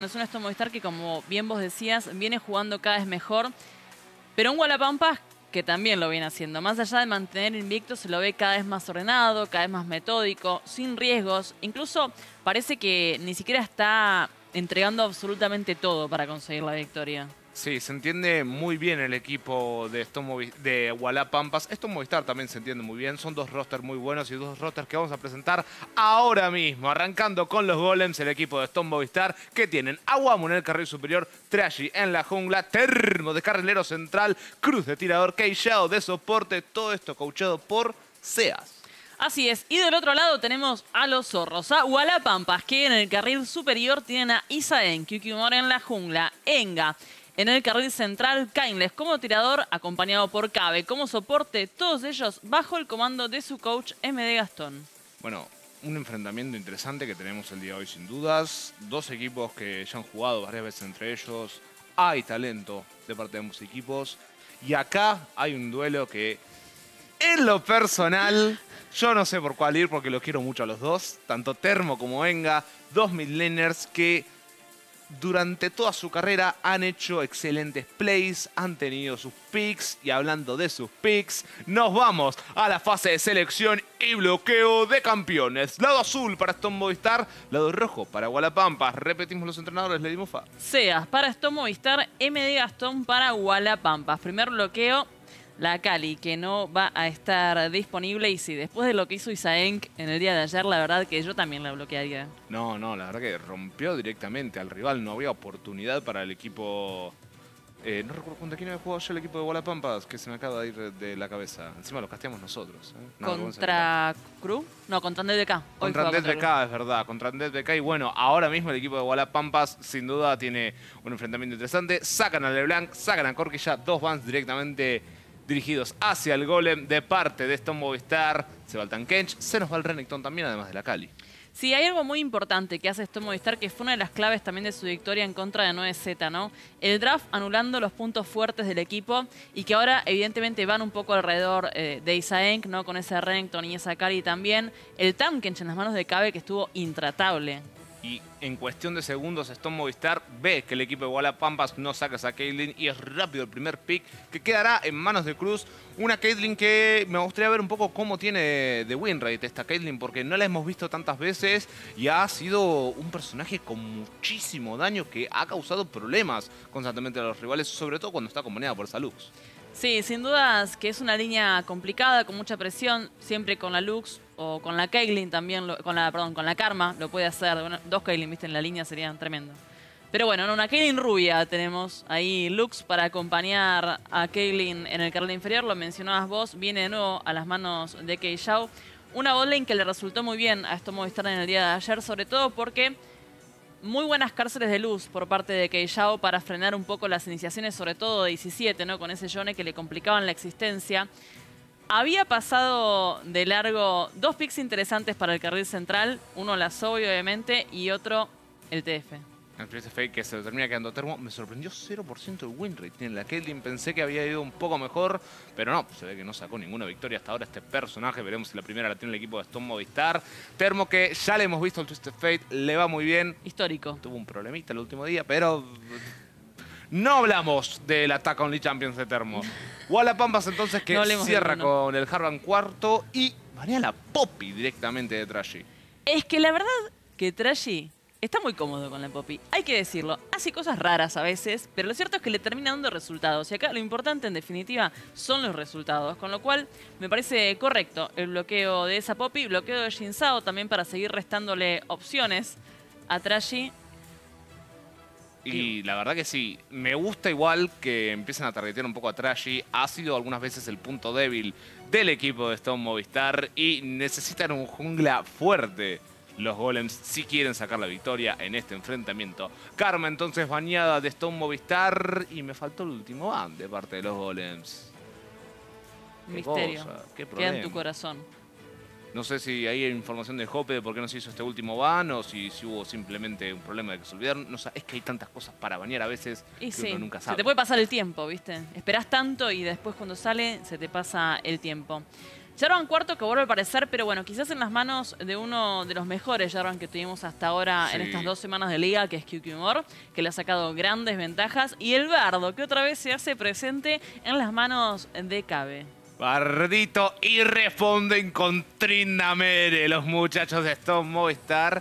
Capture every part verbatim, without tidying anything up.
Es un Aston Movistar que, como bien vos decías, viene jugando cada vez mejor, pero un Gualapampas que también lo viene haciendo. Más allá de mantener invicto, se lo ve cada vez más ordenado, cada vez más metódico, sin riesgos. Incluso parece que ni siquiera está entregando absolutamente todo para conseguir la victoria. Sí, se entiende muy bien el equipo de, de Gualapampas. Aston Movistar también se entiende muy bien. Son dos rosters muy buenos y dos rosters que vamos a presentar ahora mismo. Arrancando con los Golems, el equipo de Aston Movistar, que tienen Aguamu en el carril superior, Tragi en la jungla, Termo de carrilero central, Cruz de tirador, Keishao de soporte. Todo esto coachado por Seas. Así es, y del otro lado tenemos a los zorros, a Gualapampas, que en el carril superior tienen a Isaen, Kyukimura en la jungla, Enga en el carril central, Kainless como tirador, acompañado por Cabe como soporte, todos ellos bajo el comando de su coach M D Gastón. Bueno, un enfrentamiento interesante que tenemos el día de hoy sin dudas. Dos equipos que ya han jugado varias veces entre ellos. Hay talento de parte de ambos equipos. Y acá hay un duelo que, en lo personal, yo no sé por cuál ir porque los quiero mucho a los dos. Tanto Termo como Enga, dos midlaners que durante toda su carrera han hecho excelentes plays, han tenido sus picks, y hablando de sus picks, nos vamos a la fase de selección y bloqueo de campeones. Lado azul para Aston Movistar, lado rojo para Gualapampas. Repetimos los entrenadores, le dimos fa. Seas para Aston Movistar, M D Gastón para Gualapampas. Primer bloqueo, la Cali, que no va a estar disponible. Y sí, después de lo que hizo Isaenk en el día de ayer, la verdad que yo también la bloquearía. No, no, la verdad que rompió directamente al rival. No había oportunidad para el equipo... Eh, no recuerdo contra quién había jugado yo el equipo de Gualapampas, que se me acaba de ir de la cabeza. Encima lo casteamos nosotros. ¿eh? No, ¿Contra Cru? No, contra Undead B K. Contra Undead B K, es verdad. Contra Undead B K. Y bueno, ahora mismo el equipo de Gualapampas sin duda tiene un enfrentamiento interesante. Sacan a LeBlanc, sacan a Corquilla, dos bans directamente dirigidos hacia el Golem de parte de Aston Movistar. Se va el Tankench, se nos va el Renekton también, además de la Cali. Sí, hay algo muy importante que hace Aston Movistar, que fue una de las claves también de su victoria en contra de nueve Z, ¿no? El draft anulando los puntos fuertes del equipo y que ahora evidentemente van un poco alrededor eh, de Isaenk, ¿no? Con ese Renekton y esa Cali también. El Tankench en las manos de Cabe, que estuvo intratable. Y en cuestión de segundos, Aston Movistar ve que el equipo de Gualapampas no saca a Caitlyn y es rápido el primer pick que quedará en manos de Cruz. Una Caitlyn que me gustaría ver un poco cómo tiene de win rate esta Caitlyn, porque no la hemos visto tantas veces y ha sido un personaje con muchísimo daño que ha causado problemas constantemente a los rivales, sobre todo cuando está acompañada por Salux. Sí, sin dudas que es una línea complicada, con mucha presión, siempre con la Lux o con la Caitlyn también, lo, con la perdón, con la Karma, lo puede hacer. Bueno, dos Caitlyn, viste, en la línea serían tremendo. Pero bueno, una Caitlyn rubia tenemos ahí, Lux, para acompañar a Caitlyn en el carril inferior, lo mencionabas vos, viene de nuevo a las manos de Keishao. Una botlane que le resultó muy bien a Aston Movistar en el día de ayer, sobre todo porque muy buenas cárceles de luz por parte de Keishao para frenar un poco las iniciaciones, sobre todo de diecisiete, ¿no? Con ese Yone que le complicaban la existencia. Había pasado de largo dos picks interesantes para el carril central. Uno la Zoe, obviamente, y otro el T F. El T F que se lo termina quedando Termo. Me sorprendió cero por ciento de win rate. Tiene la Caitlyn, pensé que había ido un poco mejor, pero no, se ve que no sacó ninguna victoria hasta ahora este personaje. Veremos si la primera la tiene el equipo de Aston Movistar. Termo, que ya le hemos visto el Twisted Fate, le va muy bien. Histórico. Tuvo un problemita el último día, pero no hablamos del Attack Only Champions de Termo. Gualapampas entonces, que no cierra con el Harvan cuarto y banea la Poppy directamente de Tragi. Es que la verdad que Tragi está muy cómodo con la Poppy, hay que decirlo. Hace cosas raras a veces, pero lo cierto es que le termina dando resultados. Y acá lo importante en definitiva son los resultados. Con lo cual me parece correcto el bloqueo de esa Poppy, bloqueo de Jin Zhao también para seguir restándole opciones a Tragi. Y la verdad que sí, me gusta igual que empiecen a targetear un poco a Tragi. Ha sido algunas veces el punto débil del equipo de Aston Movistar y necesitan un jungla fuerte los Golems si quieren sacar la victoria en este enfrentamiento. Karma entonces baneada de Aston Movistar y me faltó el último ban de parte de los Golems. Misterio, qué problema. Queda en tu corazón. No sé si ahí hay información de Hoppe de por qué no se hizo este último ban o si, si hubo simplemente un problema de que se olvidaron. No sé, es que hay tantas cosas para banear a veces y que sí, uno nunca sabe. Se te puede pasar el tiempo, ¿viste? Esperás tanto y después cuando sale se te pasa el tiempo. Jarvan Cuarto, que vuelve a aparecer, pero bueno, quizás en las manos de uno de los mejores Jarvan que tuvimos hasta ahora sí. en estas dos semanas de liga, que es Kikimor, que le ha sacado grandes ventajas. Y el Bardo, que otra vez se hace presente en las manos de Cabe. Bardito, y responden con Trindamere los muchachos de Stone Movistar.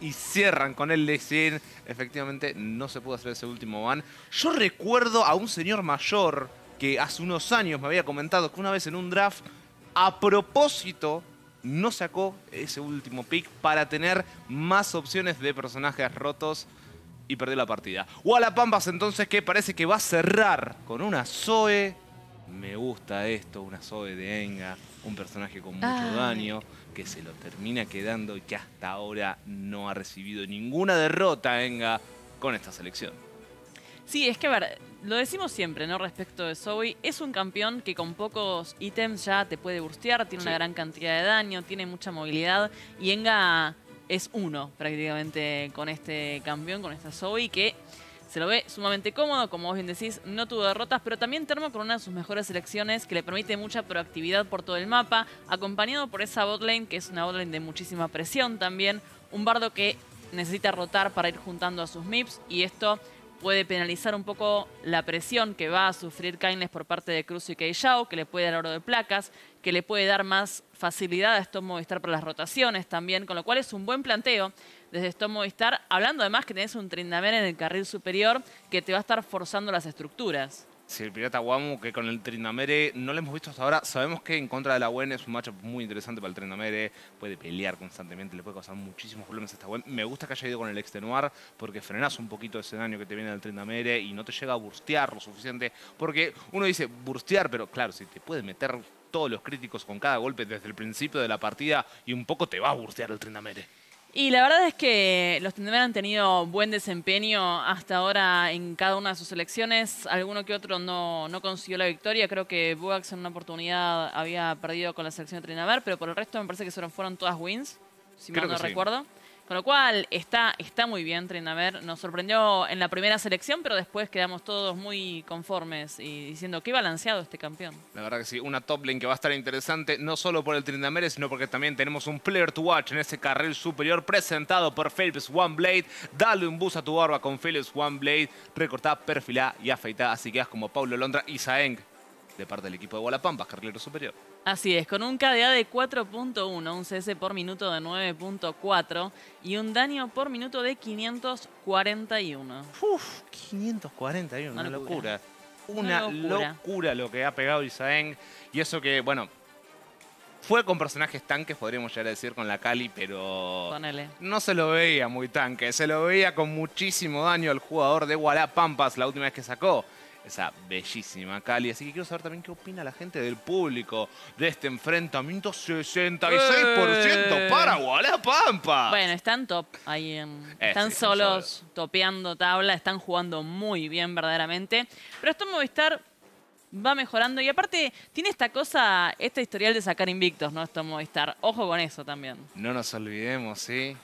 Y cierran con el Lexin. Efectivamente, no se pudo hacer ese último ban. Yo recuerdo a un señor mayor que hace unos años me había comentado que una vez en un draft, a propósito, no sacó ese último pick para tener más opciones de personajes rotos y perdió la partida. Wallapampas, entonces, que parece que va a cerrar con una Zoe. Me gusta esto, una Zoe de Enga, un personaje con mucho Ay. daño, que se lo termina quedando y que hasta ahora no ha recibido ninguna derrota, Enga, con esta selección. Sí, es que a ver, lo decimos siempre, ¿no? Respecto de Zoe, es un campeón que con pocos ítems ya te puede burstear, tiene sí. una gran cantidad de daño, tiene mucha movilidad y Enga es uno prácticamente con este campeón, con esta Zoe que... se lo ve sumamente cómodo, como vos bien decís, no tuvo derrotas, pero también Termo con una de sus mejores selecciones que le permite mucha proactividad por todo el mapa, acompañado por esa botlane, que es una botlane de muchísima presión también, un Bardo que necesita rotar para ir juntando a sus mips, y esto puede penalizar un poco la presión que va a sufrir Kindness por parte de Cruz y Keijao, que le puede dar oro de placas, que le puede dar más facilidad a Stone Movistar para las rotaciones también, con lo cual es un buen planteo desde Stone Movistar, hablando además que tenés un Trindamere en el carril superior que te va a estar forzando las estructuras. Sí, el pirata Wamu, que con el Trindamere no lo hemos visto hasta ahora. Sabemos que en contra de la W E N es un matchup muy interesante para el Trindamere. Puede pelear constantemente, le puede causar muchísimos problemas a esta W E N. Me gusta que haya ido con el Extenuar porque frenás un poquito ese daño que te viene del Trindamere y no te llega a burstear lo suficiente. Porque uno dice burstear, pero claro, si te puede meter todos los críticos con cada golpe desde el principio de la partida y un poco te va a burstear el Trindamere. Y la verdad es que los Trindamere han tenido buen desempeño hasta ahora en cada una de sus selecciones. Alguno que otro no, no consiguió la victoria. Creo que Bugax en una oportunidad había perdido con la selección de Trindamere, pero por el resto me parece que fueron todas wins, si mal no recuerdo. Con lo cual está, está muy bien Trindamere. Nos sorprendió en la primera selección, pero después quedamos todos muy conformes y diciendo qué balanceado este campeón. La verdad que sí, una top lane que va a estar interesante, no solo por el Trindamere, sino porque también tenemos un player to watch en ese carril superior presentado por Philips One Blade. Dale un bus a tu barba con Philips One Blade. Recortá, perfilá y afeitá. Así quedas como Paulo Londra y Saeng de parte del equipo de Wallapampas, carrilero superior. Así es, con un K D A de cuatro punto uno, un C S por minuto de nueve punto cuatro y un daño por minuto de quinientos cuarenta y uno. Uf, quinientos cuarenta y uno, una locura. locura. Una, una locura. locura lo que ha pegado Isaeng. Y eso que, bueno, fue con personajes tanques, podríamos llegar a decir, con la Kali, pero Ponele. no se lo veía muy tanque. Se lo veía con muchísimo daño al jugador de Wallapampas la última vez que sacó esa bellísima Kali. Así que quiero saber también qué opina la gente del público de este enfrentamiento. Sesenta y seis por ciento para Wallapampas. Bueno, están top ahí. En, están sí, solos, solo. topeando tabla. Están jugando muy bien verdaderamente. Pero esto en Movistar va mejorando. Y aparte, tiene esta cosa, este historial de sacar invictos, ¿no? Esto en Movistar. Ojo con eso también. No nos olvidemos, ¿sí?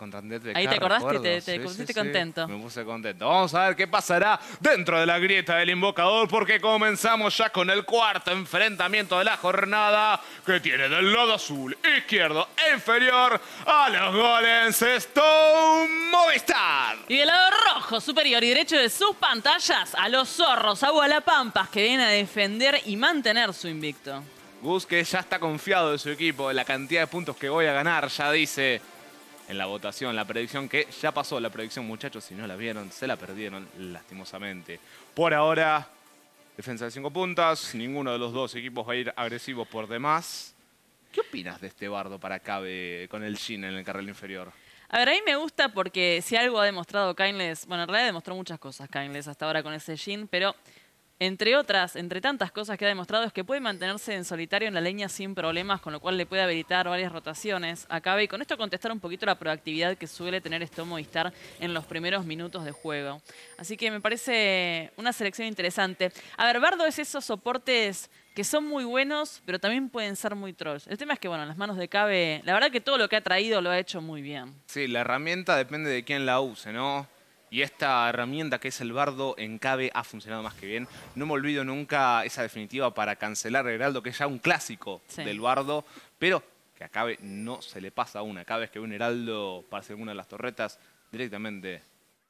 De Ahí te acordaste y te, te sí, pusiste sí, contento. Sí. Me puse contento. Vamos a ver qué pasará dentro de la grieta del invocador, porque comenzamos ya con el cuarto enfrentamiento de la jornada, que tiene del lado azul izquierdo inferior a los golems Stone Movistar. Y del lado rojo superior y derecho de sus pantallas a los zorros, a Wallapampas, que viene a defender y mantener su invicto. Gus, que ya está confiado de su equipo, de la cantidad de puntos que voy a ganar, ya dice... en la votación, la predicción que ya pasó, la predicción, muchachos, si no la vieron, se la perdieron, lastimosamente. Por ahora, defensa de cinco puntas, ninguno de los dos equipos va a ir agresivo por demás. ¿Qué opinas de este Bardo para Cabe con el Jhin en el carril inferior? A ver, a mí me gusta porque si algo ha demostrado Kindness, bueno, en realidad demostró muchas cosas Kindness hasta ahora con ese Jhin, pero... entre otras, entre tantas cosas que ha demostrado es que puede mantenerse en solitario en la leña sin problemas, con lo cual le puede habilitar varias rotaciones a Cabe. Y con esto contestar un poquito la proactividad que suele tener Stone Movistar en los primeros minutos de juego. Así que me parece una selección interesante. A ver, Bardo es esos soportes que son muy buenos, pero también pueden ser muy trolls. El tema es que, bueno, en las manos de Cabe, la verdad que todo lo que ha traído lo ha hecho muy bien. Sí, la herramienta depende de quién la use, ¿no? y esta herramienta que es el bardo en Cabe ha funcionado más que bien. No me olvido nunca esa definitiva para cancelar el heraldo, que es ya un clásico sí. del bardo, pero que a Cabe no se le pasa una. Cada vez que ve un heraldo parece alguna de las torretas, directamente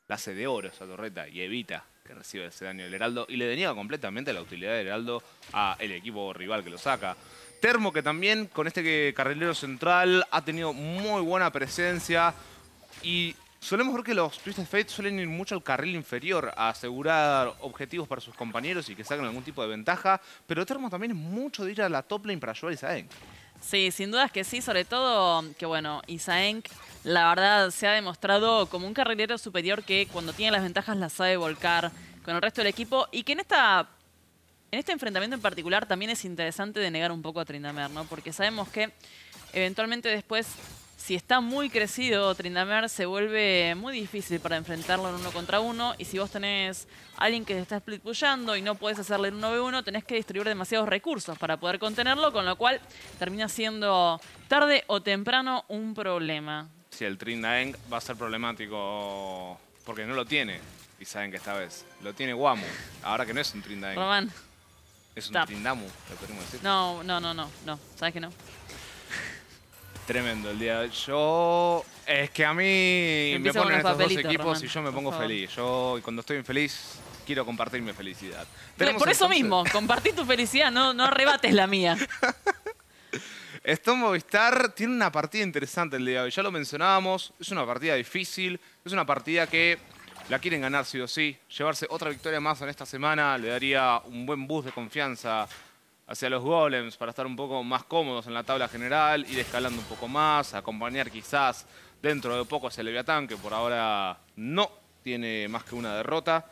la hace de oro esa torreta y evita que reciba ese daño del heraldo y le deniega completamente la utilidad del heraldo al equipo rival que lo saca. Termo, que también con este carrilero central ha tenido muy buena presencia, y solemos ver que los Twisted Fate suelen ir mucho al carril inferior a asegurar objetivos para sus compañeros y que saquen algún tipo de ventaja, pero Termo también es mucho de ir a la top lane para ayudar a Izaenk. Sí, sin dudas que sí, sobre todo que bueno, Izaenk la verdad se ha demostrado como un carrilero superior que cuando tiene las ventajas las sabe volcar con el resto del equipo, y que en esta... En este enfrentamiento en particular también es interesante denegar un poco a Tryndamere, ¿no? Porque sabemos que eventualmente después, si está muy crecido Tryndamere, se vuelve muy difícil para enfrentarlo en uno contra uno. Y si vos tenés a alguien que se está split pushando y no podés hacerle en uno ve uno, tenés que distribuir demasiados recursos para poder contenerlo, con lo cual termina siendo tarde o temprano un problema. Sí, el Tryndamere va a ser problemático porque no lo tiene. Y saben que esta vez lo tiene Guamu, ahora que no es un Tryndamere. Román. Es un Tryndamu, lo podemos decir. No, no, no, no, no. ¿Sabes que no? Tremendo el día. Yo... Es que a mí me ponen estos dos equipos, Román, y yo me pongo feliz. Yo, cuando estoy infeliz, quiero compartir mi felicidad. Tenemos Por eso entonces... mismo, compartí tu felicidad, no, no arrebates la mía. Storm Movistar tiene una partida interesante el día de hoy. Ya lo mencionábamos, es una partida difícil, es una partida que... la quieren ganar sí o sí. Llevarse otra victoria más en esta semana le daría un buen boost de confianza hacia los Golems para estar un poco más cómodos en la tabla general, ir escalando un poco más, acompañar quizás dentro de poco hacia Leviatán, que por ahora no tiene más que una derrota.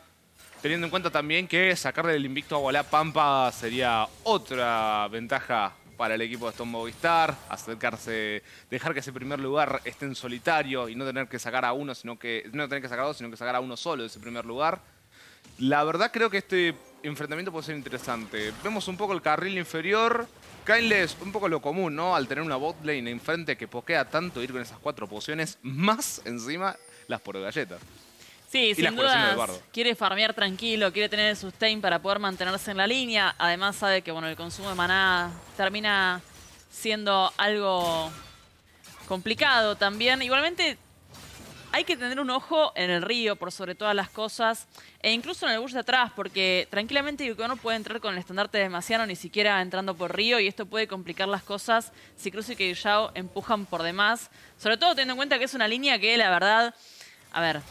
Teniendo en cuenta también que sacarle el invicto a Gualá Pampa sería otra ventaja para el equipo de Storm Movistar, acercarse, dejar que ese primer lugar esté en solitario y no tener que sacar a uno, sino que no tener que sacar a dos, sino que sacar a uno solo de ese primer lugar. La verdad creo que este enfrentamiento puede ser interesante. Vemos un poco el carril inferior. Kaynless, un poco lo común, ¿no? Al tener una bot lane enfrente que pokea tanto, ir con esas cuatro pociones, más encima las por galletas. Sí, y sin dudas, quiere farmear tranquilo, quiere tener el sustain para poder mantenerse en la línea. Además sabe que bueno, el consumo de maná termina siendo algo complicado también. Igualmente hay que tener un ojo en el río por sobre todas las cosas. E incluso en el bush de atrás, porque tranquilamente Yukono puede entrar con el estandarte de Demasiado, ni siquiera entrando por río. Y esto puede complicar las cosas si Cruz y Keijao empujan por demás. Sobre todo teniendo en cuenta que es una línea que la verdad... A ver...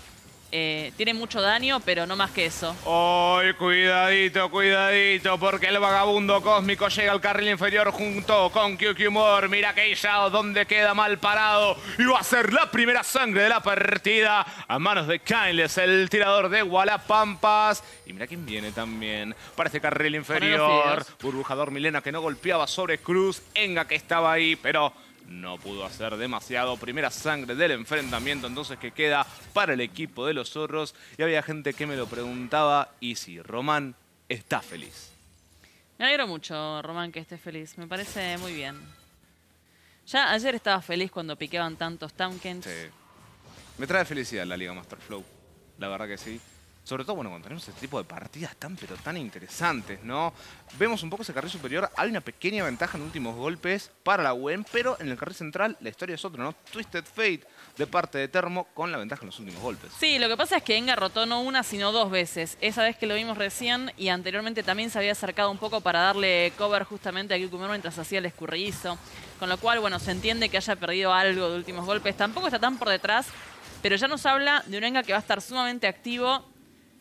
Eh, tiene mucho daño, pero no más que eso. ¡Ay, cuidadito, cuidadito! Porque el vagabundo cósmico llega al carril inferior junto con QQmore. Mira Keijao donde queda mal parado. Y va a ser la primera sangre de la partida a manos de Kaynless, el tirador de Gualapampas. Y mira quién viene también para este carril inferior. Burbujador Milena, que no golpeaba sobre Cruz. Enga, que estaba ahí, pero... no pudo hacer demasiado. Primera sangre del enfrentamiento, entonces, que queda para el equipo de los zorros. Y había gente que me lo preguntaba, y si Román está feliz. Me alegro mucho, Román, que esté feliz. Me parece muy bien. Ya ayer estaba feliz cuando piqueaban tantos Taumkens. Sí. Me trae felicidad la Liga Master Flow. La verdad que sí. Sobre todo, bueno, cuando tenemos este tipo de partidas tan, pero tan interesantes, ¿no? Vemos un poco ese carril superior. Hay una pequeña ventaja en últimos golpes para la U E M, pero en el carril central la historia es otra, ¿no? Twisted Fate de parte de Termo con la ventaja en los últimos golpes. Sí, lo que pasa es que Enga rotó no una, sino dos veces. Esa vez que lo vimos recién y anteriormente también se había acercado un poco para darle cover justamente a Kyukumero mientras hacía el escurridizo. Con lo cual, bueno, se entiende que haya perdido algo de últimos golpes. Tampoco está tan por detrás, pero ya nos habla de un Enga que va a estar sumamente activo,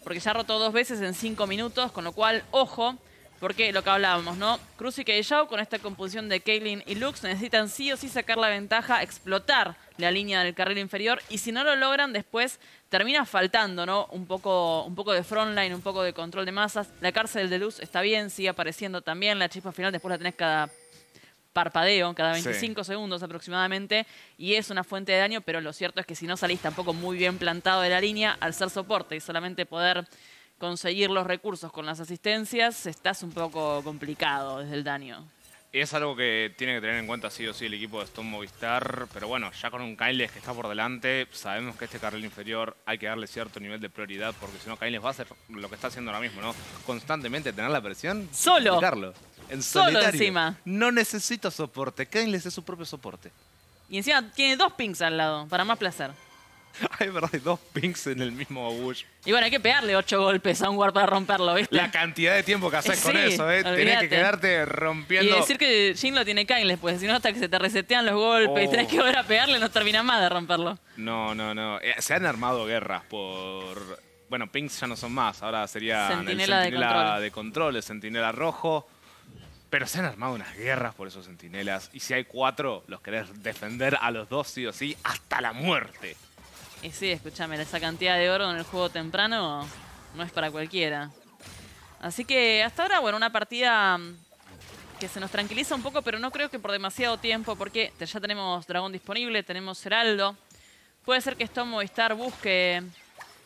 porque ya rotó dos veces en cinco minutos, con lo cual, ojo, porque lo que hablábamos, ¿no? Cruz y Keijao, con esta composición de Kaylin y Lux, necesitan sí o sí sacar la ventaja, explotar la línea del carril inferior, y si no lo logran, después termina faltando, ¿no? Un poco, un poco de frontline, un poco de control de masas. La cárcel de Luz está bien, sigue apareciendo también. La chispa final después la tenés cada parpadeo, cada veinticinco sí. segundos aproximadamente, y es una fuente de daño, pero lo cierto es que si no salís tampoco muy bien plantado de la línea, al ser soporte y solamente poder conseguir los recursos con las asistencias, estás un poco complicado desde el daño. es algo que tiene que tener en cuenta sí o sí el equipo de Stone Movistar, pero bueno, ya con un Cainles que está por delante, sabemos que este carril inferior hay que darle cierto nivel de prioridad, porque si no Cainles va a hacer lo que está haciendo ahora mismo, ¿no? Constantemente tener la presión. Solo. Tirarlo, en Solo solitario. Encima. No necesita soporte, Cainles es su propio soporte. Y encima tiene dos pings al lado, para más placer. Ay, verdad, hay dos pings en el mismo Bush. Y bueno, hay que pegarle ocho golpes a un guard para romperlo, ¿viste? La cantidad de tiempo que haces sí, con eso, ¿eh? Olvidate. Tenés que quedarte rompiendo. Y decir que Jhin lo tiene Cainles, pues, si no, hasta que se te resetean los golpes oh. y tenés que volver a pegarle, no termina más de romperlo. No, no, no. Eh, se han armado guerras por. Bueno, pings ya no son más. Ahora sería Centinela el Centinela de control, de control el Centinela rojo. Pero se han armado unas guerras por esos Centinelas. Y si hay cuatro, los querés defender a los dos sí o sí hasta la muerte. Y sí, escúchame, esa cantidad de oro en el juego temprano no es para cualquiera. Así que hasta ahora, bueno, una partida que se nos tranquiliza un poco, pero no creo que por demasiado tiempo, porque ya tenemos Dragón disponible, tenemos Heraldo. Puede ser que Stone Movistar busque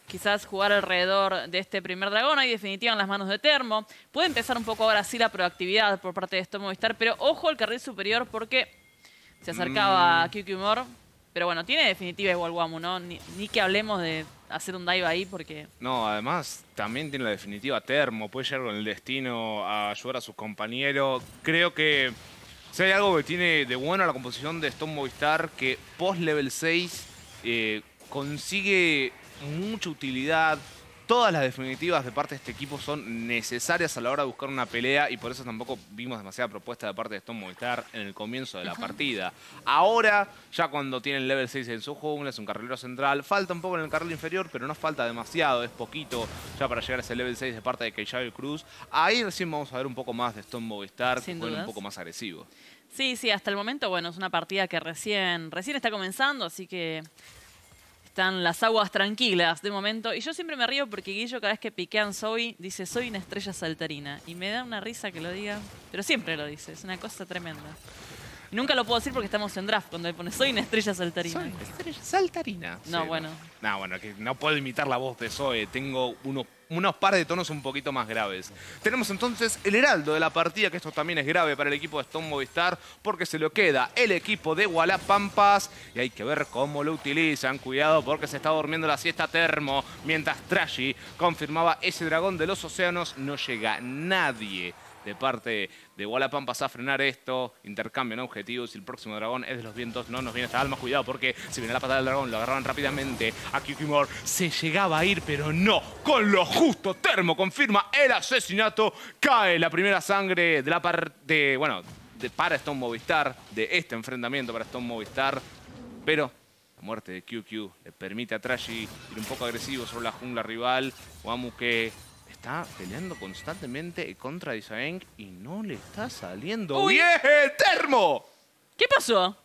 quizás jugar alrededor de este primer dragón. Ahí definitiva en las manos de Termo. Puede empezar un poco ahora sí la proactividad por parte de Stone Movistar, pero ojo al carril superior porque se acercaba mm. a Q Q More. Pero bueno, tiene definitiva igual Guamu, ¿no? Ni, ni que hablemos de hacer un dive ahí porque... No, además también tiene la definitiva Termo. Puede llegar con el destino a ayudar a sus compañeros. Creo que si hay algo que tiene de bueno la composición de Stone Movistar, que post-level seis eh, consigue mucha utilidad. Todas las definitivas de parte de este equipo son necesarias a la hora de buscar una pelea y por eso tampoco vimos demasiada propuesta de parte de Stone Movistar en el comienzo de la Ajá. partida. Ahora, ya cuando tienen level seis en su jungla, es un carrilero central. Falta un poco en el carril inferior, pero no falta demasiado. Es poquito ya para llegar a ese level seis de parte de Keijao y Cruz. Ahí recién vamos a ver un poco más de Stone Movistar, que fue un poco más agresivo. Sí, sí, hasta el momento, bueno, es una partida que recién, recién está comenzando, así que... Están las aguas tranquilas de momento. Y yo siempre me río porque Guillo cada vez que piquean Zoe dice soy una estrella saltarina. Y me da una risa que lo diga. Pero siempre lo dice. Es una cosa tremenda. Y nunca lo puedo decir porque estamos en draft. Cuando le pone soy una estrella saltarina. Soy una estrella saltarina. No, sí, bueno. No, no bueno, que no puedo imitar la voz de Zoe. Tengo unos, unos par de tonos un poquito más graves. Tenemos entonces el heraldo de la partida. Que esto también es grave para el equipo de Stone Movistar. Porque se lo queda el equipo de Hualapampas. Y hay que ver cómo lo utilizan. Cuidado porque se está durmiendo la siesta Termo. Mientras Trashy confirmaba ese dragón de los océanos. No llega nadie. De parte de Hualapampas a frenar esto. Intercambio en objetivos. Y el próximo dragón es de los vientos. No nos viene esta alma. Cuidado porque si viene la patada del dragón lo agarraban rápidamente. A Q Q More se llegaba a ir, pero no. Con lo justo. Termo confirma el asesinato. Cae la primera sangre de la parte... Bueno, de, para Stone Movistar. De este enfrentamiento para Stone Movistar. Pero... La muerte de Q Q le permite a Trashy ir un poco agresivo sobre la jungla rival. Guamu que... Está peleando constantemente contra Disaeng y no le está saliendo ¡Uy! bien. ¡Termo! ¿Qué pasó?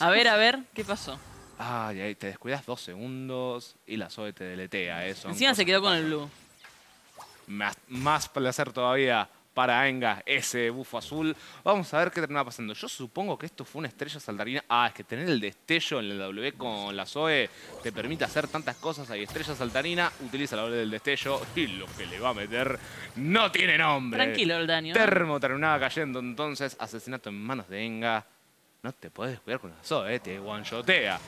A ver, a ver, ¿qué pasó? Ay, ay, te descuidas dos segundos y la Zoe te deletea eso. Encima se quedó con el blue. Más, más placer todavía para Enga, ese bufo azul. Vamos a ver qué termina pasando. Yo supongo que esto fue una estrella saltarina. Ah, es que tener el destello en el W con la Zoe te permite hacer tantas cosas. Hay estrella saltarina, utiliza la W del destello y lo que le va a meter no tiene nombre. Tranquilo el daño. Termo terminaba cayendo entonces. Asesinato en manos de Enga. No te podés descuidar con la Zoe, te one-shotea.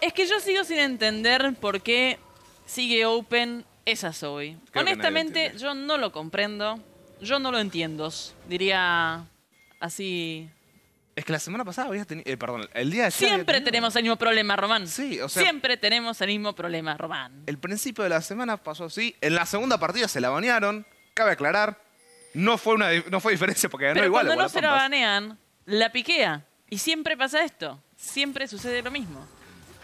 Es que yo sigo sin entender por qué sigue open esa Zoe. Creo honestamente, yo no lo comprendo. Yo no lo entiendo. Diría así... Es que la semana pasada habías tenido... Eh, perdón, el día de... Siempre tenemos el mismo problema, Román. Sí, o sea... Siempre tenemos el mismo problema, Román. El principio de la semana pasó así. En la segunda partida se la banearon. Cabe aclarar. No fue, una, no fue diferencia porque ganó igual. Pero cuando no se la banean, la piquea. Y siempre pasa esto. Siempre sucede lo mismo.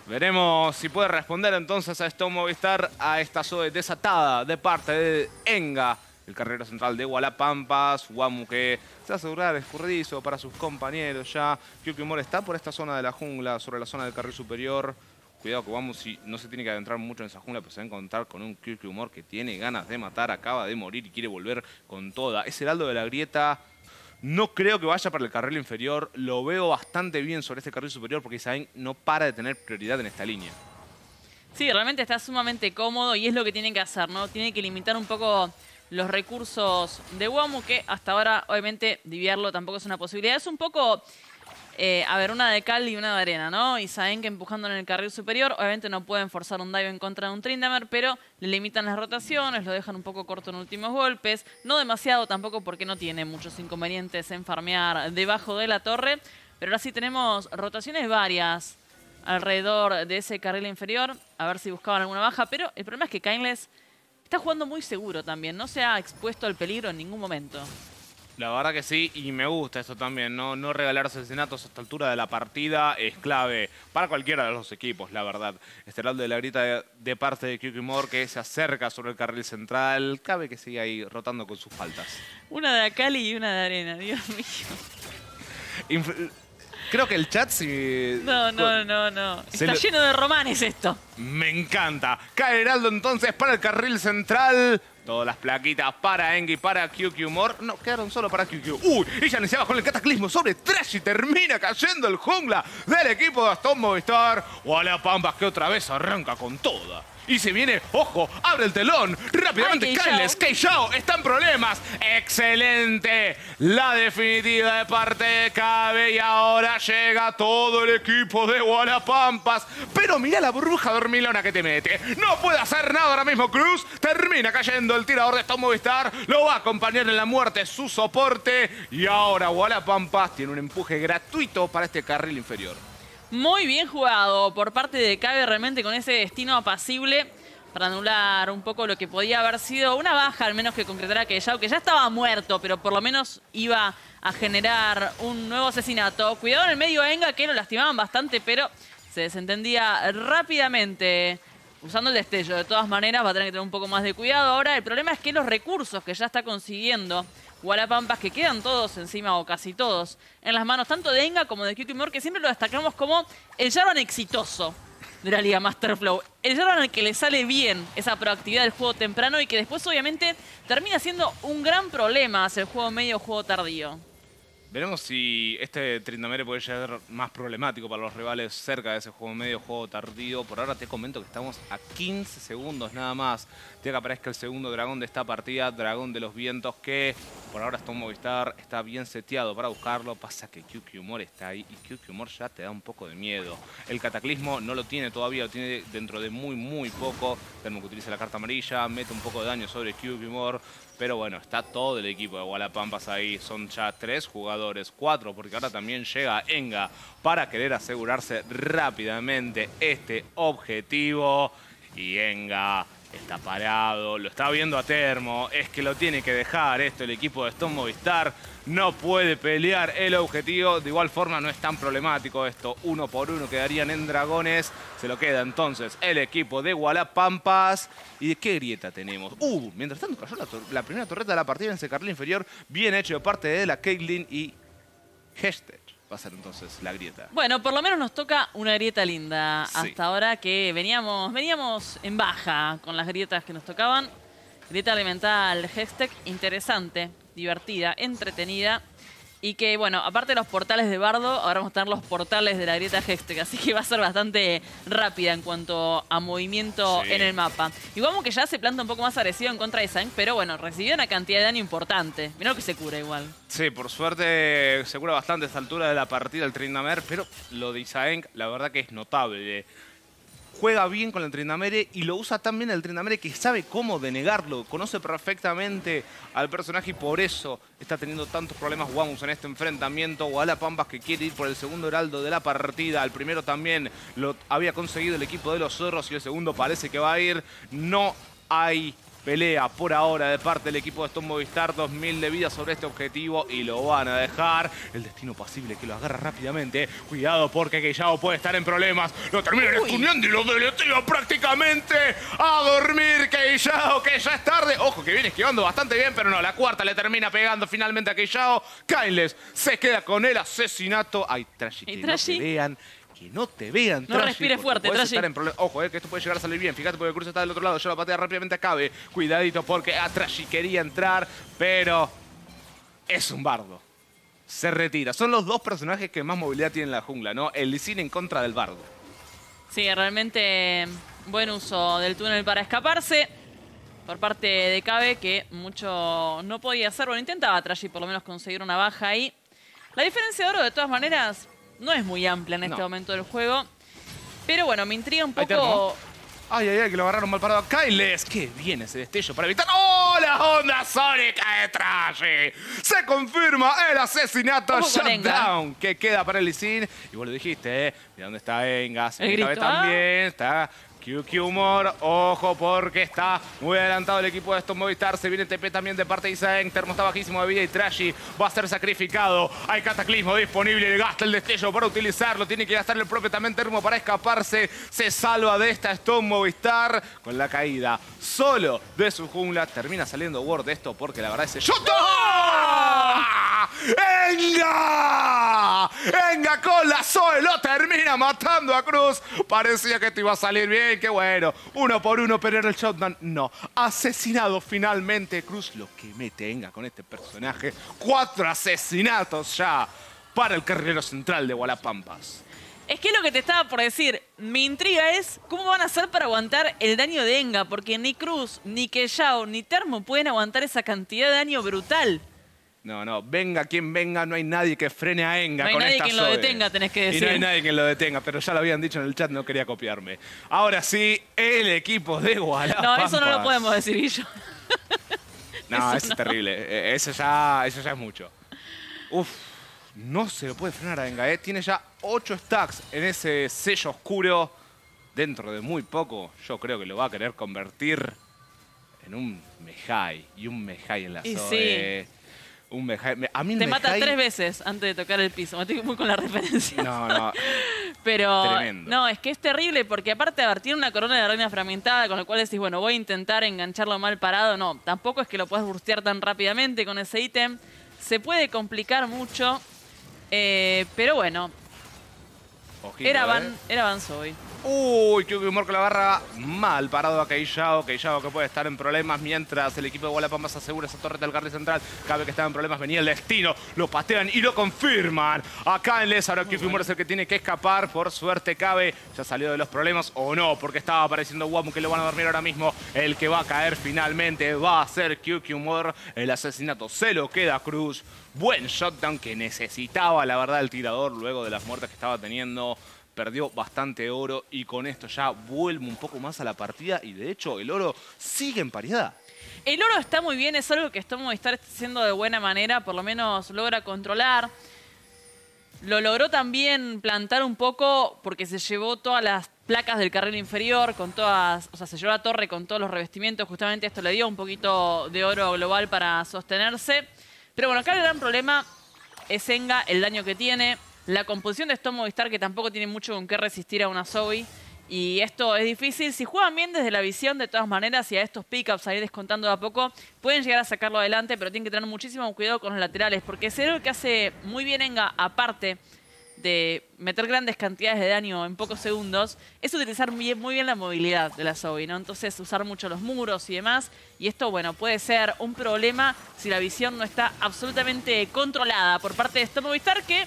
Veremos si puede responder entonces a Stone Movistar a esta Zoe desatada de parte de Enga, el carrero central de Hualapampas. Guamu que se va a asegurar escurridizo para sus compañeros ya. Q Q More está por esta zona de la jungla, sobre la zona del carril superior. Cuidado que Guamu si no se tiene que adentrar mucho en esa jungla, pero se va a encontrar con un Q Q More que tiene ganas de matar, acaba de morir y quiere volver con toda. Es heraldo de la grieta. No creo que vaya para el carril inferior. Lo veo bastante bien sobre este carril superior porque Isaín no para de tener prioridad en esta línea. Sí, realmente está sumamente cómodo y es lo que tiene que hacer, ¿no? Tiene que limitar un poco los recursos de Uomo, que hasta ahora, obviamente, diviarlo tampoco es una posibilidad. Es un poco, eh, a ver, una de cal y una de arena, ¿no? Y saben que empujando en el carril superior, obviamente no pueden forzar un dive en contra de un Tryndamere, pero le limitan las rotaciones, lo dejan un poco corto en últimos golpes. No demasiado tampoco porque no tiene muchos inconvenientes en farmear debajo de la torre. Pero ahora sí tenemos rotaciones varias alrededor de ese carril inferior. A ver si buscaban alguna baja, pero el problema es que Kindless está jugando muy seguro también. No se ha expuesto al peligro en ningún momento. La verdad que sí, y me gusta eso también, ¿no? No regalar asesinatos a esta altura de la partida es clave para cualquiera de los equipos, la verdad. Este heraldo de la grita de, de parte de Q Q More que se acerca sobre el carril central. Cabe que siga ahí rotando con sus faltas. Una de Akali y una de arena, Dios mío. Inf Creo que el chat si... No, no, no, no. Está lo... lleno de romanes esto. Me encanta. Cae Heraldo entonces para el carril central. Todas las plaquitas para Engi, para Q Q More. No, quedaron solo para Q Q. ¡Uy! Ella iniciaba con el cataclismo sobre Thresh y termina cayendo el jungla del equipo de Aston Movistar. Walla Pampas que otra vez arranca con toda. Y se viene, ojo, abre el telón. Rápidamente, Kindless, Keishao, está en problemas. ¡Excelente! La definitiva de parte de K B. Y ahora llega todo el equipo de Wallapampas. Pero mirá la burbuja dormilona que te mete. No puede hacer nada ahora mismo Cruz. Termina cayendo el tirador de Aston Movistar. Lo va a acompañar en la muerte su soporte. Y ahora Wallapampas tiene un empuje gratuito para este carril inferior. Muy bien jugado por parte de K B, realmente con ese destino apacible para anular un poco lo que podía haber sido una baja, al menos que concretara Keishao, que ya estaba muerto, pero por lo menos iba a generar un nuevo asesinato. Cuidado en el medio a Enga, que lo lastimaban bastante, pero se desentendía rápidamente. Usando el destello, de todas maneras, va a tener que tener un poco más de cuidado. Ahora, el problema es que los recursos que ya está consiguiendo Wallapampas, que quedan todos encima, o casi todos, en las manos tanto de Enga como de Q Q More, que siempre lo destacamos como el Jarvan exitoso de la Liga Masterflow. El Jarvan al que le sale bien esa proactividad del juego temprano y que después, obviamente, termina siendo un gran problema hacia el juego medio o juego tardío. Veremos si este Tryndamere puede llegar más problemático para los rivales cerca de ese juego medio, juego tardío. Por ahora te comento que estamos a quince segundos nada más de que aparezca el segundo dragón de esta partida, dragón de los vientos, que por ahora Aston Movistar está bien seteado para buscarlo. Pasa que Q Q More está ahí y Q Q More ya te da un poco de miedo. El cataclismo no lo tiene todavía, lo tiene dentro de muy, muy poco. Tenemos que utilizar la carta amarilla, mete un poco de daño sobre Q Q More. Pero bueno, está todo el equipo de Wallapampas ahí. Son ya tres jugadores, cuatro, porque ahora también llega Enga para querer asegurarse rápidamente este objetivo. Y Enga está parado, lo está viendo a Termo. Es que lo tiene que dejar esto el equipo de Aston Movistar. No puede pelear el objetivo. De igual forma no es tan problemático esto. Uno por uno quedarían en dragones. Se lo queda entonces el equipo de Wallapampas. ¿Y qué grieta tenemos? Uh, mientras tanto cayó la, la primera torreta de la partida en ese carril inferior. Bien hecho de parte de la Caitlyn y Hestet. Va a ser entonces la grieta. Bueno, por lo menos nos toca una grieta linda. Sí. Hasta ahora que veníamos, veníamos en baja con las grietas que nos tocaban. Grieta elemental, Hextech, interesante, divertida, entretenida. Y que, bueno, aparte de los portales de Bardo, ahora vamos a tener los portales de la grieta Hextech. Así que va a ser bastante rápida en cuanto a movimiento sí. en el mapa. Y vamos que ya se planta un poco más agresivo en contra de Zayn, pero bueno, recibió una cantidad de daño importante. Mirá lo que se cura igual. Sí, por suerte se cura bastante a esta altura de la partida el Tryndamere, pero lo de Zayn la verdad que es notable. Juega bien con el Tryndamere y lo usa tan bien el Tryndamere que sabe cómo denegarlo. Conoce perfectamente al personaje y por eso está teniendo tantos problemas Wamos en este enfrentamiento. Wallapampas que quiere ir por el segundo heraldo de la partida. El primero también lo había conseguido el equipo de los zorros y el segundo parece que va a ir. No hay pelea por ahora de parte del equipo de Aston Movistar. dos mil de vida sobre este objetivo y lo van a dejar. El destino pasible que lo agarra rápidamente. Cuidado porque Keishao puede estar en problemas. Lo terminan escuneando y lo deletea prácticamente. A dormir Keishao, que ya es tarde. Ojo que viene esquivando bastante bien, pero no. La cuarta le termina pegando finalmente a Keishao. Kindless se queda con el asesinato. Ay, Trashy, que no te vean. Que no te vean, no respires fuerte, Trashy. Ojo, eh, que esto puede llegar a salir bien. Fíjate porque el Cruz está del otro lado. Ya lo patea rápidamente a K B. Cuidadito porque a Trashy quería entrar, pero es un bardo. Se retira. Son los dos personajes que más movilidad tienen en la jungla, ¿no? El Lee Sin en contra del bardo. Sí, realmente buen uso del túnel para escaparse. por parte de Cabe, que mucho no podía hacer. Bueno, intentaba Tragi por lo menos conseguir una baja ahí. La diferencia de oro, de todas maneras, no es muy amplia en este no. momento del juego. Pero bueno, me intriga un poco... Ay, ay, ay, que lo agarraron mal parado a Kyles. ¡Qué bien ese destello para evitar! ¡Oh, la onda sónica de Tragi! Se confirma el asesinato Shutdown que queda para el Lee Sin. Y vos lo dijiste, ¿eh? Mira dónde está Engas. El grito, también está... Q Q Humor, ojo porque está muy adelantado el equipo de Stone Movistar. Se viene T P también de parte de Isaeng. Termo está bajísimo de vida y Tragi va a ser sacrificado. Hay cataclismo disponible. Gasta el destello para utilizarlo. Tiene que gastar el propio también Termo para escaparse. Se salva de esta Stone Movistar con la caída solo de su jungla. Termina saliendo Word de esto porque la verdad es el ¡Shot! ¡Enga! ¡Enga con la Zoe! Lo termina matando a Cruz. Parecía que esto iba a salir bien. ¡Qué bueno! Uno por uno, pero era el Shotdown. No. Asesinado finalmente Cruz. Lo que mete Enga con este personaje. Cuatro asesinatos ya para el carrilero central de Wallapampas. Es que lo que te estaba por decir, mi intriga es cómo van a hacer para aguantar el daño de Enga. Porque ni Cruz, ni Keyao, ni Termo pueden aguantar esa cantidad de daño brutal. No, no, venga quien venga, no hay nadie que frene a Enga con esta Zoe. No hay nadie quien lo detenga, tenés que decir. Y no hay nadie quien lo detenga, pero ya lo habían dicho en el chat, no quería copiarme. Ahora sí, el equipo de Wallapampas. No, eso no lo podemos decir, Guillo. No, eso es terrible. Eso ya, eso ya es mucho. Uf, no se lo puede frenar a Enga, ¿eh? Tiene ya ocho stacks en ese sello oscuro. Dentro de muy poco, yo creo que lo va a querer convertir en un Mejai. Y un Mejai en la Zoe. Sí. Un Mejai. A mí Te Mejai... mata tres veces antes de tocar el piso. Me estoy muy con la referencia. No, no. Pero tremendo. No, es que es terrible porque aparte de haber tiene una corona de reina fragmentada, con lo cual decís, bueno, voy a intentar engancharlo mal parado. No, tampoco es que lo puedas burstear tan rápidamente con ese ítem. Se puede complicar mucho, eh, pero bueno. Ojito, era Van, eh. Van Zoe. Uy, qué humor con la barra. Mal parado a Keyao. Keyao que puede estar en problemas mientras el equipo de Wallapampas asegura esa torre del carril central. Cabe que estaba en problemas. Venía el destino. Lo patean y lo confirman. Acá en Les. Ahora Q Q Humor es el que tiene que escapar. Por suerte, Cabe ya salió de los problemas o no. Porque estaba apareciendo Wamu que lo van a dormir ahora mismo. El que va a caer finalmente va a ser Q Q Humor. El asesinato se lo queda Cruz. Buen Shotdown que necesitaba, la verdad, el tirador luego de las muertes que estaba teniendo. Perdió bastante oro y con esto ya vuelve un poco más a la partida. Y de hecho, el oro sigue en paridad. El oro está muy bien, es algo que Stone Movistar está haciendo de buena manera. Por lo menos logra controlar. Lo logró también plantar un poco porque se llevó todas las placas del carril inferior. Con todas, o sea, se llevó la torre con todos los revestimientos. Justamente esto le dio un poquito de oro global para sostenerse. Pero bueno, acá el gran problema es Enga, el daño que tiene. La composición de Stone Movistar, que tampoco tiene mucho con qué resistir a una Zoe. Y esto es difícil. Si juegan bien desde la visión, de todas maneras, y a estos pickups ahí descontando de a poco, pueden llegar a sacarlo adelante, pero tienen que tener muchísimo cuidado con los laterales. Porque es algo que hace muy bien Enga, aparte de meter grandes cantidades de daño en pocos segundos, es utilizar muy bien, muy bien la movilidad de la Zoe, ¿no? Entonces, usar mucho los muros y demás. Y esto, bueno, puede ser un problema si la visión no está absolutamente controlada por parte de Stone Movistar, que...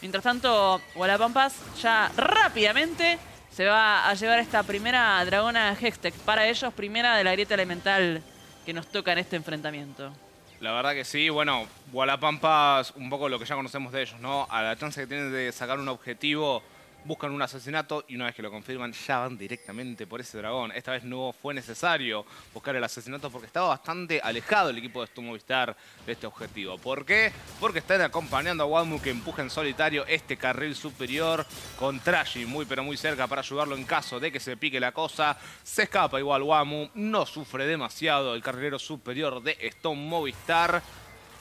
Mientras tanto, Wallapampas ya rápidamente se va a llevar esta primera dragona Hextech. Para ellos, primera de la grieta elemental que nos toca en este enfrentamiento. La verdad que sí. Bueno, Wallapampas, un poco lo que ya conocemos de ellos, ¿no? A la chance que tienen de sacar un objetivo, buscan un asesinato y una vez que lo confirman, ya van directamente por ese dragón. Esta vez no fue necesario buscar el asesinato porque estaba bastante alejado el equipo de Stone Movistar de este objetivo. ¿Por qué? Porque están acompañando a Wamu que empuja en solitario este carril superior con Tragi muy pero muy cerca para ayudarlo en caso de que se pique la cosa. Se escapa igual Wamu, no sufre demasiado el carrilero superior de Stone Movistar.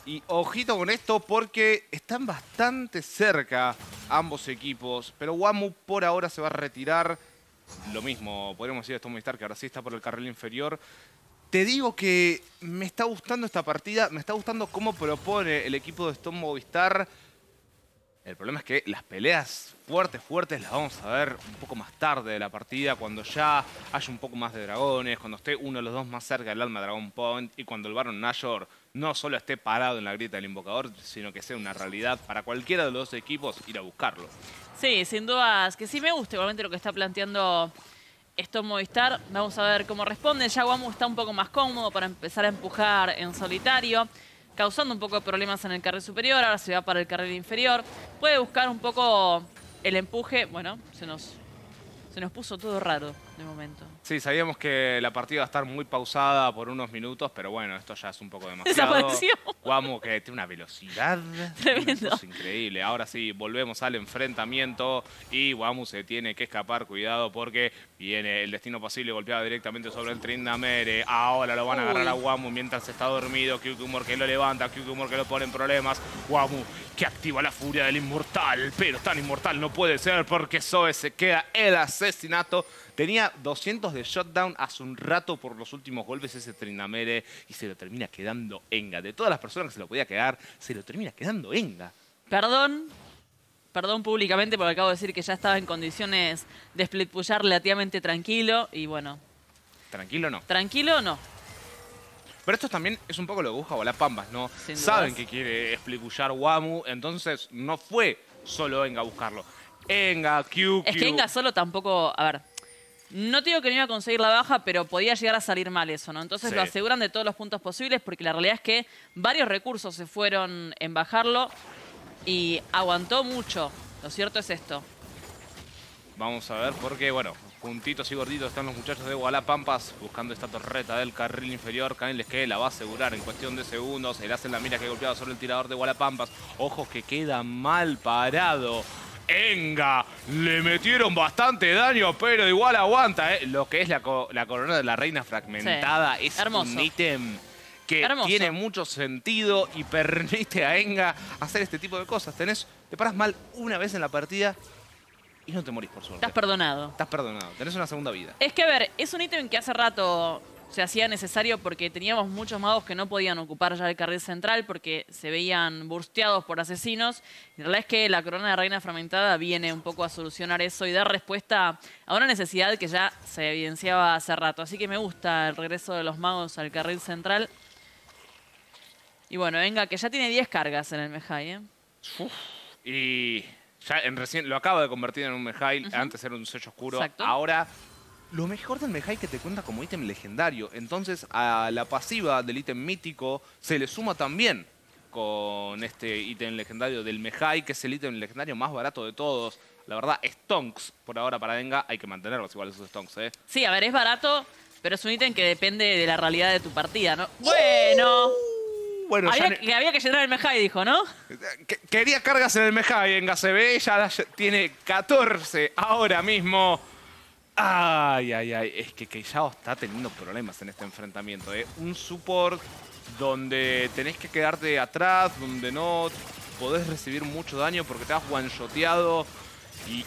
Y ojito con esto porque están bastante cerca ambos equipos. Pero Wamu por ahora se va a retirar. Lo mismo, podríamos decir a Stone Movistar que ahora sí está por el carril inferior. Te digo que me está gustando esta partida. Me está gustando cómo propone el equipo de Stone Movistar. El problema es que las peleas fuertes, fuertes las vamos a ver un poco más tarde de la partida. Cuando ya haya un poco más de dragones. Cuando esté uno de los dos más cerca del alma Dragon Point. Y cuando el Baron Nashor... no solo esté parado en la grieta del invocador, sino que sea una realidad para cualquiera de los dos equipos ir a buscarlo. Sí, sin dudas que sí me gusta igualmente lo que está planteando Esto Movistar, vamos a ver cómo responde. Ya Guamu está un poco más cómodo para empezar a empujar en solitario, causando un poco de problemas en el carril superior. Ahora se va para el carril inferior. Puede buscar un poco el empuje. Bueno, se nos, se nos puso todo raro de momento. Sí, sabíamos que la partida va a estar muy pausada por unos minutos, pero bueno, esto ya es un poco demasiado. Desapareció. Guamu, que tiene una velocidad. Tremendo. Una cosa increíble. Ahora sí, volvemos al enfrentamiento y Guamu se tiene que escapar. Cuidado porque viene el destino posible golpeado directamente sobre el Tryndamere. Ahora lo van a agarrar a Guamu mientras está dormido. Q Q Humor que lo levanta, Q Q Humor que lo pone en problemas. Guamu que activa la furia del inmortal, pero tan inmortal no puede ser porque Zoe se queda el asesinato. Tenía doscientos de shutdown hace un rato por los últimos golpes ese Tryndamere y se lo termina quedando Enga. De todas las personas que se lo podía quedar, se lo termina quedando Enga. Perdón, perdón públicamente porque acabo de decir que ya estaba en condiciones de splitpullar relativamente tranquilo y bueno. ¿Tranquilo no? Tranquilo no. Pero esto también es un poco lo que busca Volapambas, ¿no? Saben que quiere splitpullar Guamu, entonces no fue solo Enga a buscarlo. Enga, Q Q. Es que Enga solo tampoco, a ver... No te digo que no iba a conseguir la baja, pero podía llegar a salir mal eso, ¿no? Entonces sí, lo aseguran de todos los puntos posibles, porque la realidad es que varios recursos se fueron en bajarlo y aguantó mucho. Lo cierto es esto. Vamos a ver, porque, bueno, juntitos y gorditos están los muchachos de Gualapampas buscando esta torreta del carril inferior. Canales que la va a asegurar en cuestión de segundos. Él hace la mira que ha golpeado sobre el tirador de Gualapampas. Ojo que queda mal parado. Enga, le metieron bastante daño, pero igual aguanta, ¿eh? Lo que es la, co la corona de la reina fragmentada, sí, es hermoso. Un ítem que hermoso. Tiene mucho sentido y permite a Enga hacer este tipo de cosas. Tenés, te paras mal una vez en la partida y no te morís, por suerte. Estás perdonado. Estás perdonado, tenés una segunda vida. Es que, a ver, es un ítem que hace rato se hacía necesario porque teníamos muchos magos que no podían ocupar ya el carril central porque se veían bursteados por asesinos. Y la verdad es que la corona de reina fragmentada viene un poco a solucionar eso y dar respuesta a una necesidad que ya se evidenciaba hace rato. Así que me gusta el regreso de los magos al carril central. Y bueno, Enga, que ya tiene diez cargas en el Mejai, ¿eh? Uf, y ya en recién lo acaba de convertir en un Mejai. Uh-huh. Antes era un sello oscuro. Exacto. Ahora... Lo mejor del Mejai que te cuenta como ítem legendario. Entonces, a la pasiva del ítem mítico se le suma también con este ítem legendario del Mejai, que es el ítem legendario más barato de todos. La verdad, stonks por ahora para Enga. Hay que mantenerlos igual esos stonks, ¿eh? Sí, a ver, es barato, pero es un ítem que depende de la realidad de tu partida, ¿no? Bueno... Bueno, había, ya... que había que llenar el Mejai, dijo, ¿no? Quería cargas en el Mejai, Enga se ve. Ya las tiene catorce ahora mismo. Ay, ay, ay. Es que Keijao está teniendo problemas en este enfrentamiento, ¿eh? Un support donde tenés que quedarte atrás, donde no podés recibir mucho daño porque te has one-shoteado. Y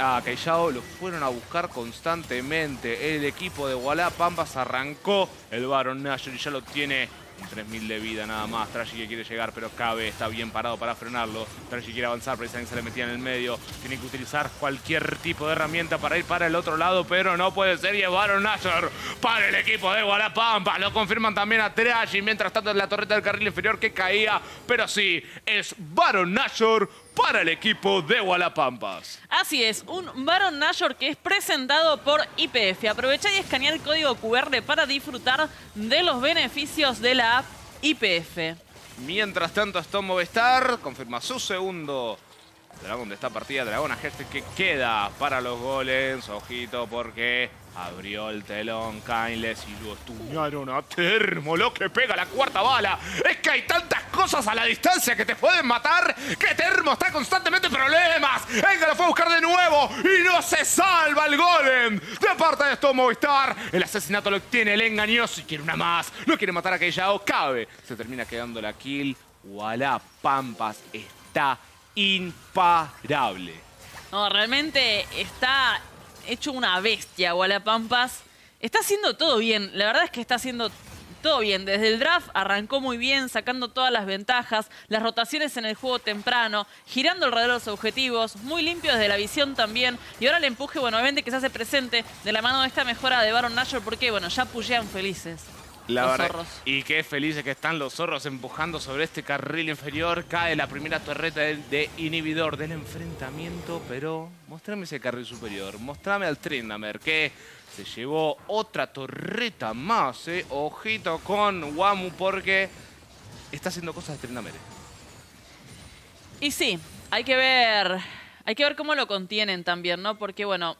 a Keijao lo fueron a buscar constantemente. El equipo de Gualapambas arrancó el Baron Nashor y ya lo tiene con tres mil de vida nada más. Trashy que quiere llegar, pero Cabe está bien parado para frenarlo. Trashy quiere avanzar, pero se le metía en el medio. Tiene que utilizar cualquier tipo de herramienta para ir para el otro lado, pero no puede ser. Llevaron Nashor para el equipo de Gualapampas. Lo confirman también a Trashy. Mientras tanto, en la torreta del carril inferior que caía, pero sí, es Baron Nashor para el equipo de Gualapampas. Así es, un Baron Nashor que es presentado por Y P F. Aprovecha y escanea el código Q R para disfrutar de los beneficios de la app Y P F. Mientras tanto, Stone Movistar confirma su segundo dragón de esta partida. Dragón a Geste que queda para los golems. Ojito porque abrió el telón Kainless y lo estuñaron a Termo. Lo que pega la cuarta bala. Es que hay tantas cosas a la distancia que te pueden matar que Termo está constantemente en problemas. Enga lo fue a buscar de nuevo y no se salva el golem. De parte de esto Movistar, el asesinato lo tiene el engañoso y quiere una más. No quiere matar a Keijao. Cabe. Se termina quedando la kill. Gualapampas está imparable. No, realmente está hecho una bestia Gualapampas. Está haciendo todo bien. La verdad es que está haciendo todo bien. Desde el draft arrancó muy bien, sacando todas las ventajas, las rotaciones en el juego temprano, girando alrededor de los objetivos, muy limpio desde la visión también. Y ahora el empuje, bueno, obviamente que se hace presente de la mano de esta mejora de Baron Nashor, porque, bueno, ya pujean felices. La verdad. Y qué felices que están los zorros empujando sobre este carril inferior. Cae la primera torreta de, de inhibidor del enfrentamiento, pero mostrame ese carril superior. Mostrame al Tryndamere que se llevó otra torreta más. Eh. Ojito con Wammu porque está haciendo cosas de Tryndamere. Y sí, hay que ver, hay que ver cómo lo contienen también, ¿no? Porque, bueno,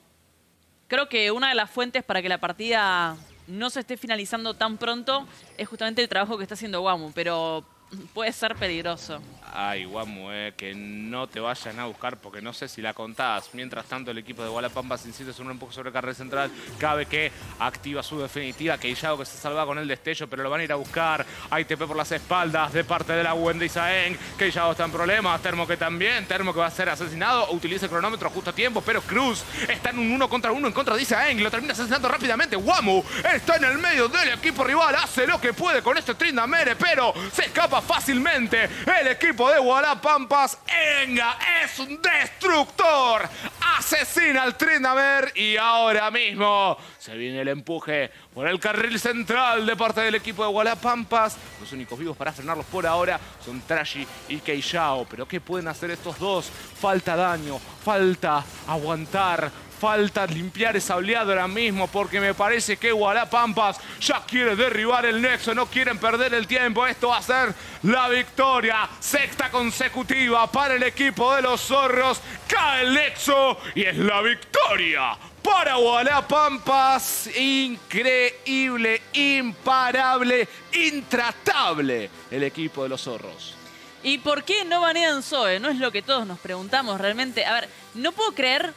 creo que una de las fuentes para que la partida no se esté finalizando tan pronto es justamente el trabajo que está haciendo Wammu, pero puede ser peligroso. Ay, Wammu, eh, que no te vayan a buscar porque no sé si la contás. Mientras tanto, el equipo de Wallapampa se insiste en un empuje sobre carrera central. Cabe que activa su definitiva. Keijao que se salva con el destello, pero lo van a ir a buscar. Hay T P por las espaldas de parte de la Wendy Saeng. Keijao está en problemas. Termo que también. Termo que va a ser asesinado. Utiliza el cronómetro justo a tiempo, pero Cruz está en un uno contra uno en contra de Saeng. Lo termina asesinando rápidamente. Wammu está en el medio del equipo rival. Hace lo que puede con este Tryndamere, pero se escapa fácilmente el equipo de Wallapampas. Enga es un destructor, asesina al Tryndamere y ahora mismo se viene el empuje por el carril central de parte del equipo de Wallapampas. Los únicos vivos para frenarlos por ahora son Trashy y Keijao, pero ¿qué pueden hacer estos dos? Falta daño, falta aguantar, falta limpiar esa oleada ahora mismo porque me parece que Wallapampas ya quiere derribar el nexo. No quieren perder el tiempo. Esto va a ser la victoria sexta consecutiva para el equipo de los zorros. Cae el nexo y es la victoria para Wallapampas. Increíble, imparable, intratable el equipo de los zorros. ¿Y por qué no banean Zoe? No es lo que todos nos preguntamos realmente. A ver, no puedo creer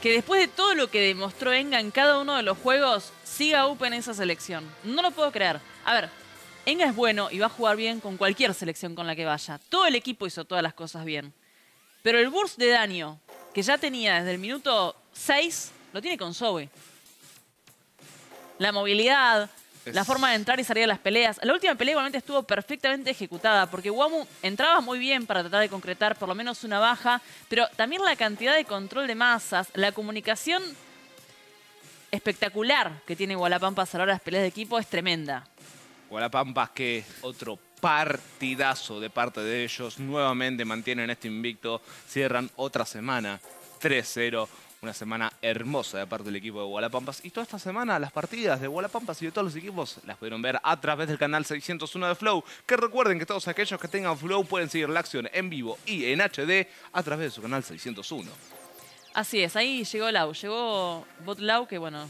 que después de todo lo que demostró Enga en cada uno de los juegos, siga Up en esa selección. No lo puedo creer. A ver, Enga es bueno y va a jugar bien con cualquier selección con la que vaya. Todo el equipo hizo todas las cosas bien. Pero el burst de daño que ya tenía desde el minuto seis, lo tiene con Zoe. La movilidad, es... la forma de entrar y salir a las peleas. La última pelea igualmente estuvo perfectamente ejecutada porque Wammu entraba muy bien para tratar de concretar por lo menos una baja, pero también la cantidad de control de masas, la comunicación espectacular que tiene Wallapampas a la hora de las peleas de equipo es tremenda. Wallapampas que otro partidazo de parte de ellos. Nuevamente mantienen este invicto, cierran otra semana tres cero. Una semana hermosa de parte del equipo de Wallapampas. Y toda esta semana las partidas de Wallapampas y de todos los equipos las pudieron ver a través del canal seiscientos uno de Flow. Que recuerden que todos aquellos que tengan Flow pueden seguir la acción en vivo y en H D a través de su canal seiscientos uno. Así es, ahí llegó Lau. Llegó Bot Lau que, bueno,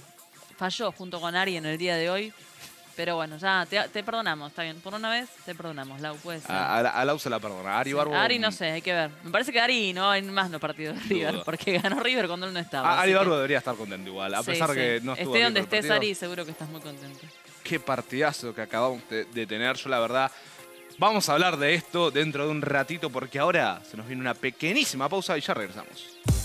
falló junto con Ari en el día de hoy. Pero bueno, ya te, te perdonamos, está bien. Por una vez te perdonamos, Lau, puede ser. A, a, a Lau se la perdona. Ari, sí. Barbu... Ari no sé, hay que ver. Me parece que Ari no va a ir más en los partidos de River, duda. Porque ganó River cuando él no estaba. A, Ari Barbu que... debería estar contento igual, a sí, pesar sí. que no estuvo. Esté donde estés, partido. Ari, seguro que estás muy contento. Qué partidazo que acabamos de, de tener, yo la verdad... Vamos a hablar de esto dentro de un ratito porque ahora se nos viene una pequeñísima pausa y ya regresamos.